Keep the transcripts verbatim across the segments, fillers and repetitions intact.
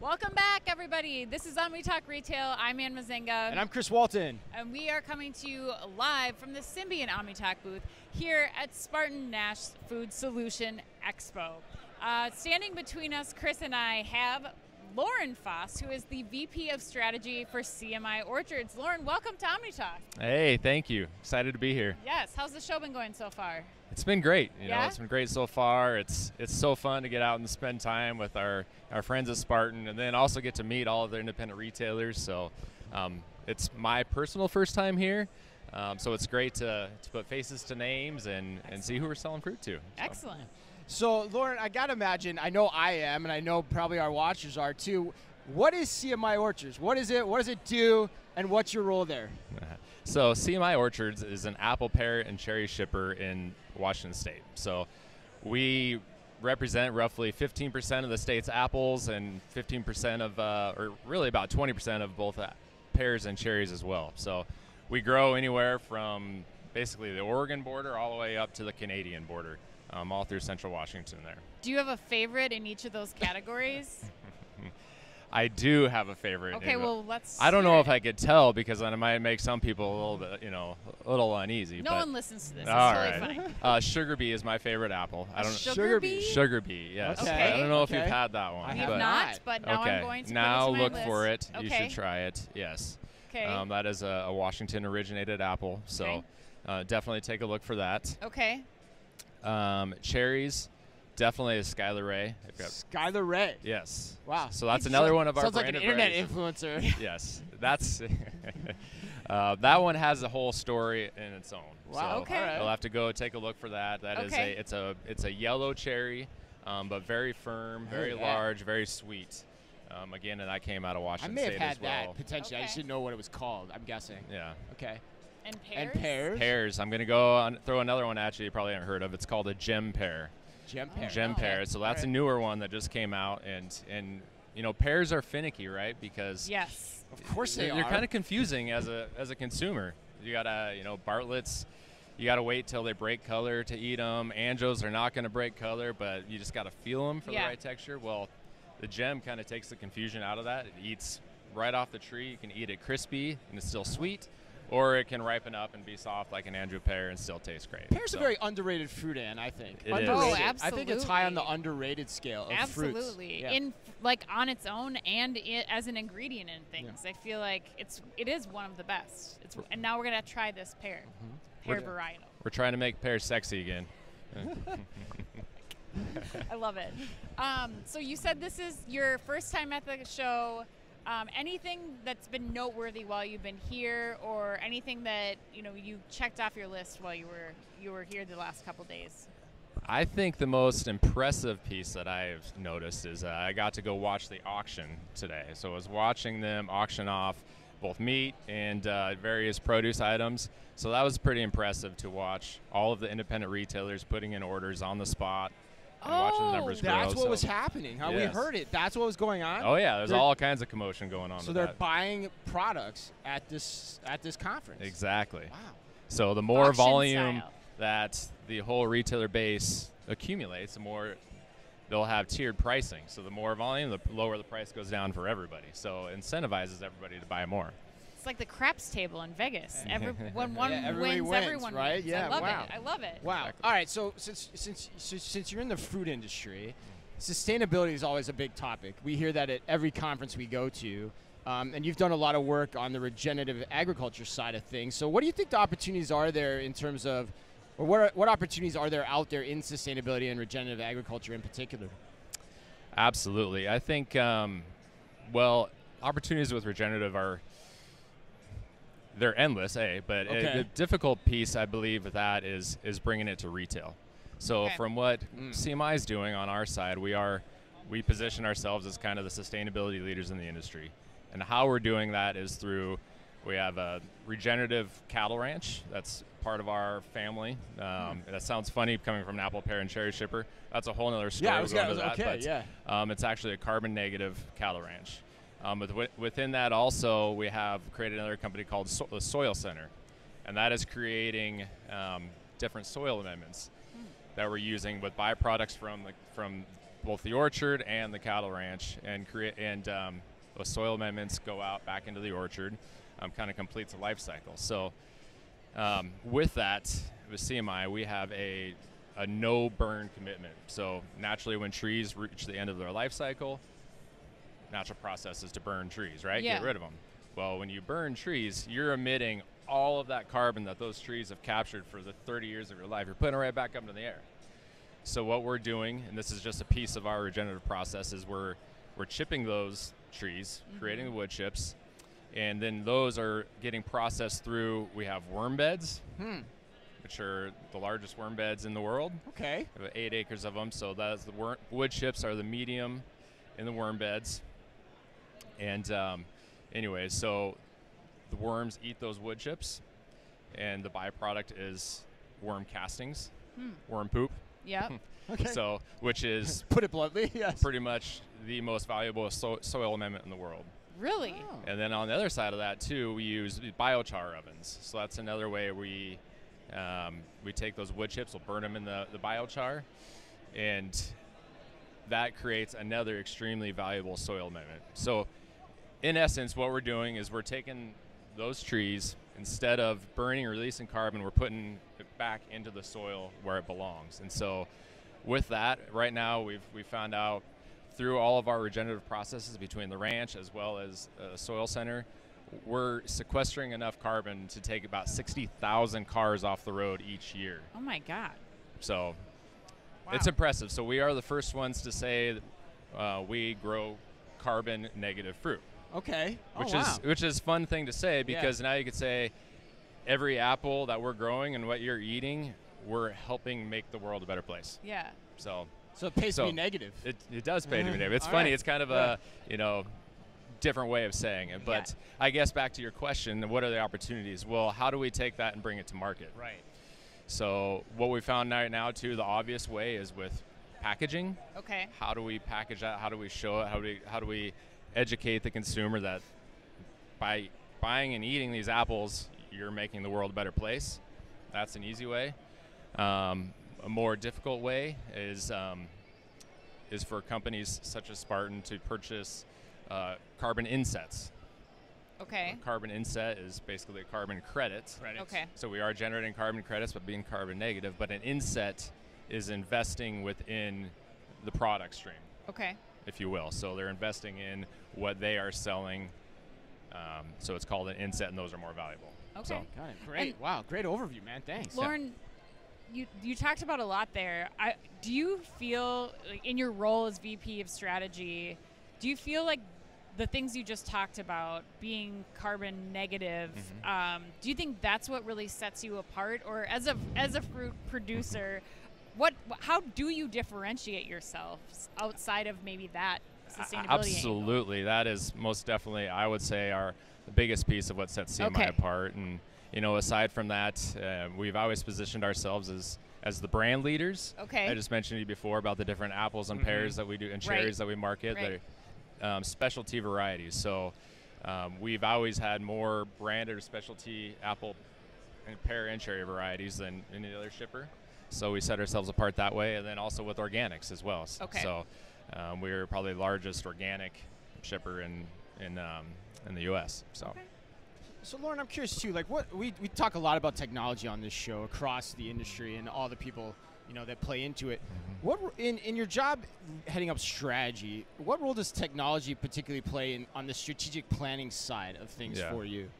Welcome back, everybody. This is OmniTalk Retail. I'm Ann Mazenga. And I'm Chris Walton. And we are coming to you live from the Symbian OmniTalk booth here at Spartan Nash Food Solution Expo. Uh, standing between us, Chris and I, have Loren Foss, who is the V P of Strategy for C M I Orchards. Loren, welcome to OmniTalk. Hey, thank you. Excited to be here. Yes. How's the show been going so far? It's been great. You yeah? know, it's been great so far. It's it's so fun to get out and spend time with our, our friends at Spartan, and then also get to meet all of their independent retailers. So um, it's my personal first time here. Um, so it's great to, to put faces to names and, and see who we're selling fruit to. So. Excellent. So, Loren, I got to imagine, I know I am, and I know probably our watchers are too. What is C M I Orchards? What is it? What does it do? And what's your role there? So, C M I Orchards is an apple, pear, and cherry shipper in Washington State. So, we represent roughly fifteen percent of the state's apples and fifteen percent of, uh, or really about twenty percent of both pears and cherries as well. So, we grow anywhere from basically the Oregon border all the way up to the Canadian border. Um, all through central Washington there. Do you have a favorite in each of those categories? I do have a favorite. Okay, well, let's... I don't know it. if I could tell, because then it might make some people a little bit, you know, a little uneasy. No but one listens to this. It's all totally right. funny. Uh, SugarBee is my favorite apple. I don't know. SugarBee? SugarBee, yes. Okay. I don't know if okay. you've had that one. I have but not, but now okay. I'm going to Now look list. for it. Okay. You should try it, yes. Okay. Um, that is a, a Washington-originated apple, so okay. uh, definitely take a look for that. Okay. Um, cherries, definitely is Skylar Ray. Skylar Ray. Yes. Wow. So that's another one of our sounds brand like an internet brands. influencer. Yeah. Yes, that's uh, that one has a whole story in its own. Wow. So okay. You'll have to go take a look for that. That okay. is a it's a it's a yellow cherry, um, but very firm, very oh, yeah. large, very sweet. Um, again, and that came out of Washington State as well. I may have had well. that potentially. Okay. I just didn't know what it was called. I'm guessing. Yeah. Okay. And pears? And pears. Pears. I'm going to go on, throw another one at you you probably haven't heard of. It's called a Gem pear. Gem pear. Oh, Gem oh, pear. So that's right. a newer one that just came out. And, and you know, pears are finicky, right? Because yes. Of course they, they are. They're kind of confusing as a, as a consumer. You got to, you know, Bartlett's, you got to wait till they break color to eat them. Anjos are not going to break color, but you just got to feel them for yeah. the right texture. Well, the Gem kind of takes the confusion out of that. It eats right off the tree. You can eat it crispy and it's still sweet. Or it can ripen up and be soft like an Andrew pear and still taste great. Pear's so. a very underrated fruit, Ann, I think. It underrated. Is. Oh, absolutely. I think it's high on the underrated scale of absolutely. fruits. Absolutely. Yeah. In like on its own and it, as an ingredient in things. Yeah. I feel like it's it is one of the best. It's and now we're gonna try this pear. Mm-hmm. Pear we're, varietal. We're trying to make pear sexy again. I love it. Um, so you said this is your first time at the show. Um, anything that's been noteworthy while you've been here, or anything that you know you checked off your list while you were you were here the last couple days? I think the most impressive piece that I've noticed is uh, I got to go watch the auction today. So I was watching them auction off both meat and uh, various produce items. So that was pretty impressive to watch all of the independent retailers putting in orders on the spot. Oh, the that's grow, what so. was happening. How huh? yes. we heard it. That's what was going on. Oh yeah, there's they're, all kinds of commotion going on. So with they're that. buying products at this at this conference. Exactly. Wow. So the more auction volume style. that the whole retailer base accumulates, the more they'll have tiered pricing. So the more volume, the lower the price goes down for everybody. So incentivizes everybody to buy more. It's like the craps table in Vegas. Every, when one yeah, wins, wins, everyone right? wins. Yeah, I love wow. it. I love it. Wow. All right. So since since since you're in the fruit industry, sustainability is always a big topic. We hear that at every conference we go to, um, and you've done a lot of work on the regenerative agriculture side of things. So what do you think the opportunities are there in terms of, or what are, what opportunities are there out there in sustainability and regenerative agriculture in particular? Absolutely. I think um, well, opportunities with regenerative are. They're endless, eh? But okay. a, the difficult piece, I believe, with that is is bringing it to retail. So okay. from what mm. C M I is doing on our side, we are we position ourselves as kind of the sustainability leaders in the industry, and how we're doing that is through we have a regenerative cattle ranch that's part of our family. Um, mm. That sounds funny coming from an apple, pear, and cherry shipper. That's a whole other story. Yeah, I was going to that. Okay, but, yeah. Um, it's actually a carbon negative cattle ranch. Um, but within that also, we have created another company called so the Soil Center, and that is creating um, different soil amendments mm. that we're using with byproducts from the, from both the orchard and the cattle ranch, and create and um, the soil amendments go out back into the orchard, um, kind of completes the life cycle. So um, with that, with C M I, we have a, a no burn commitment. So naturally, when trees reach the end of their life cycle, natural process is to burn trees, right? Yeah. Get rid of them. Well, when you burn trees, you're emitting all of that carbon that those trees have captured for the thirty years of your life. You're putting it right back up into the air. So what we're doing, and this is just a piece of our regenerative process, is we're we're chipping those trees, mm-hmm. creating the wood chips, and then those are getting processed through. We have worm beds, hmm. which are the largest worm beds in the world. Okay. We have eight acres of them. So that's the wor wood chips are the medium in the worm beds. And um, anyway, so the worms eat those wood chips, and the byproduct is worm castings, hmm. worm poop. Yeah. Okay. So, which is put it bluntly, yes. pretty much the most valuable so soil amendment in the world. Really? Oh. And then on the other side of that too, we use biochar ovens. So that's another way we um, we take those wood chips, we'll burn them in the, the biochar, and that creates another extremely valuable soil amendment. So, in essence, what we're doing is we're taking those trees, instead of burning or releasing carbon, we're putting it back into the soil where it belongs. And so with that, right now we've we found out through all of our regenerative processes between the ranch as well as uh, Soil Center, we're sequestering enough carbon to take about sixty thousand cars off the road each year. Oh my God. So wow. It's impressive. So we are the first ones to say uh, we grow carbon negative fruit. Okay. Which oh, wow. is which is fun thing to say, because yeah. now you could say every apple that we're growing and what you're eating, we're helping make the world a better place. Yeah. So so it pays so to be negative. It it does pay uh, to be negative. It's funny. Right. It's kind of yeah. a you know different way of saying it. But yeah. I guess back to your question, what are the opportunities? Well, how do we take that and bring it to market? Right. So what we found right now too, the obvious way is with packaging. Okay. How do we package that? How do we show it? How do we how do we educate the consumer that by buying and eating these apples, you're making the world a better place. That's an easy way. Um, a more difficult way is um, is for companies such as Spartan to purchase uh, carbon insets. Okay. A carbon inset is basically a carbon credit. Credits. Okay. So we are generating carbon credits, but being carbon negative. But an inset is investing within the product stream. Okay. If you will. So they're investing in what they are selling. Um, so it's called an inset, and those are more valuable. Okay. So. Got it. Great. And wow. Great overview, man. Thanks. Loren, yeah. you, you talked about a lot there. I, do you feel, like, in your role as V P of strategy, do you feel like the things you just talked about, being carbon negative, mm-hmm. um, do you think that's what really sets you apart? Or as a, as a fruit producer, What, how do you differentiate yourselves outside of maybe that sustainability? Absolutely. Angle? That is most definitely, I would say, our the biggest piece of what sets C M I okay. apart. And, you know, aside from that, uh, we've always positioned ourselves as, as the brand leaders. Okay. I just mentioned to you before about the different apples and mm-hmm. pears that we do and cherries right. that we market. Right. They're um, specialty varieties. So um, we've always had more branded or specialty apple and pear and cherry varieties than any other shipper. So we set ourselves apart that way, and then also with organics as well. Okay. So um, we're probably the largest organic shipper in in um, in the U S So. Okay. So Loren, I'm curious too. Like, what we we talk a lot about technology on this show across the industry and all the people you know that play into it. Mm-hmm. What in in your job heading up strategy? What role does technology particularly play in on the strategic planning side of things yeah. for you?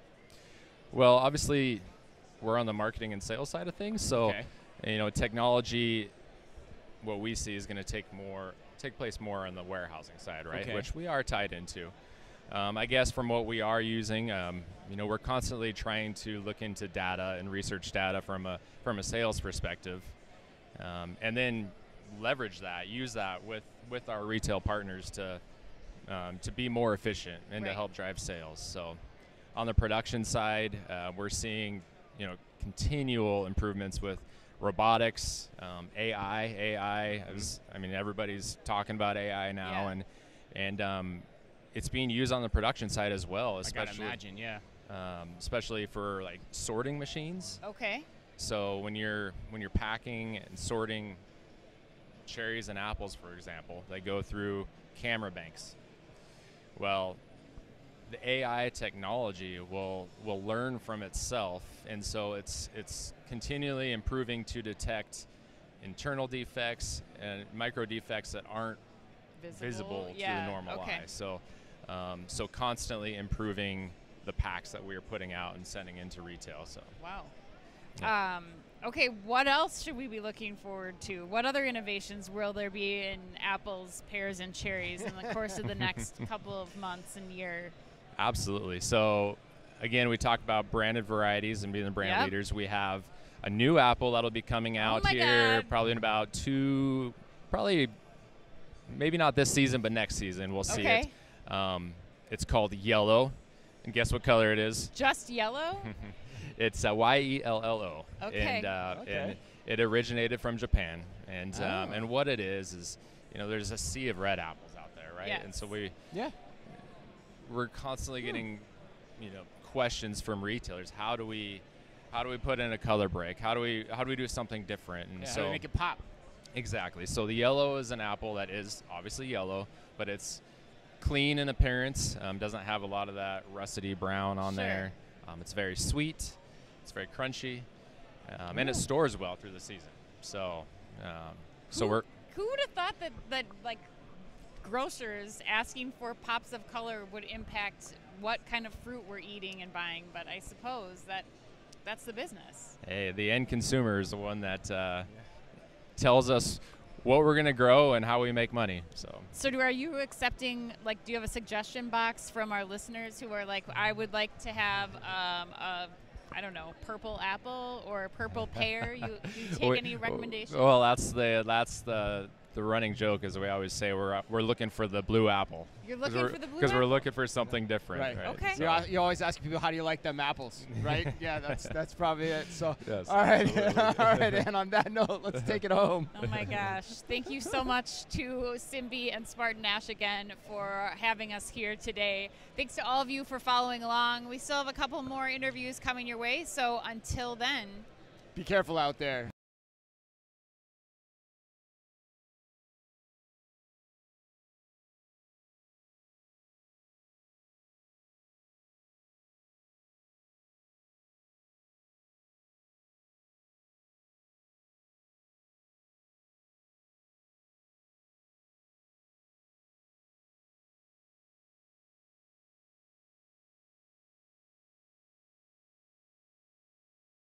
Well, obviously, we're on the marketing and sales side of things, so. Okay. You know, technology, what we see is going to take more, take place more on the warehousing side, right? Okay. Which we are tied into. Um, I guess from what we are using, um, you know, we're constantly trying to look into data and research data from a from a sales perspective, um, and then leverage that, use that with with our retail partners to um, to be more efficient and right. to help drive sales. So, on the production side, uh, we're seeing you know continual improvements with robotics, um, A I, A I. Mm-hmm. is, I mean, everybody's talking about A I now, yeah. and and um, it's being used on the production side as well. Especially, I gotta imagine, yeah. Um, especially for like sorting machines. Okay. So when you're when you're packing and sorting cherries and apples, for example, that go through camera banks. Well, the A I technology will will learn from itself, and so it's it's continually improving to detect internal defects and micro defects that aren't visible, visible yeah. to the normal okay. eye. So, um, so constantly improving the packs that we are putting out and sending into retail. So wow. Yeah. Um, okay, what else should we be looking forward to? What other innovations will there be in apples, pears, and cherries in the course of the next couple of months and year? Absolutely. So again, we talked about branded varieties and being the brand yep. leaders. We have a new apple that'll be coming out oh here God. probably in about two, probably maybe not this season, but next season we'll see okay. it. Um, it's called Yellow, and guess what color it is? Just yellow? It's uh, Y E L L O, okay. and, uh, okay. and it originated from Japan. And oh. um, and what it is is, you know, there's a sea of red apples out there, right? Yes. And so we yeah. we're constantly getting, hmm. you know, questions from retailers. How do we how do we put in a color break? How do we how do we do something different? And yeah, so how do we make it pop? Exactly. So the yellow is an apple that is obviously yellow, but it's clean in appearance. Um, doesn't have a lot of that rusty brown on sure. there. Um, it's very sweet. It's very crunchy, um, and it stores well through the season. So, um, so who, we're. Who would have thought that that like grocers asking for pops of color would impact what kind of fruit we're eating and buying? But I suppose that that's the business. Hey, the end consumer is the one that uh, tells us what we're going to grow and how we make money. So, so do, are you accepting, like, do you have a suggestion box from our listeners who are like, I would like to have um, a, I don't know, purple apple or a purple pear? you, do you take we, any recommendations? Well, that's the that's the the running joke, is we always say we're we're looking for the blue apple. You're looking for the blue apple? Because we're looking for something different. Right. right? Okay. So you're, you're always asking people, how do you like them apples, right? Yeah, that's that's probably it. So, yes, all right, all right, and on that note, let's take it home. Oh my gosh. Thank you so much to Simbe and Spartan Nash again for having us here today. Thanks to all of you for following along. We still have a couple more interviews coming your way, so until then. Be careful out there.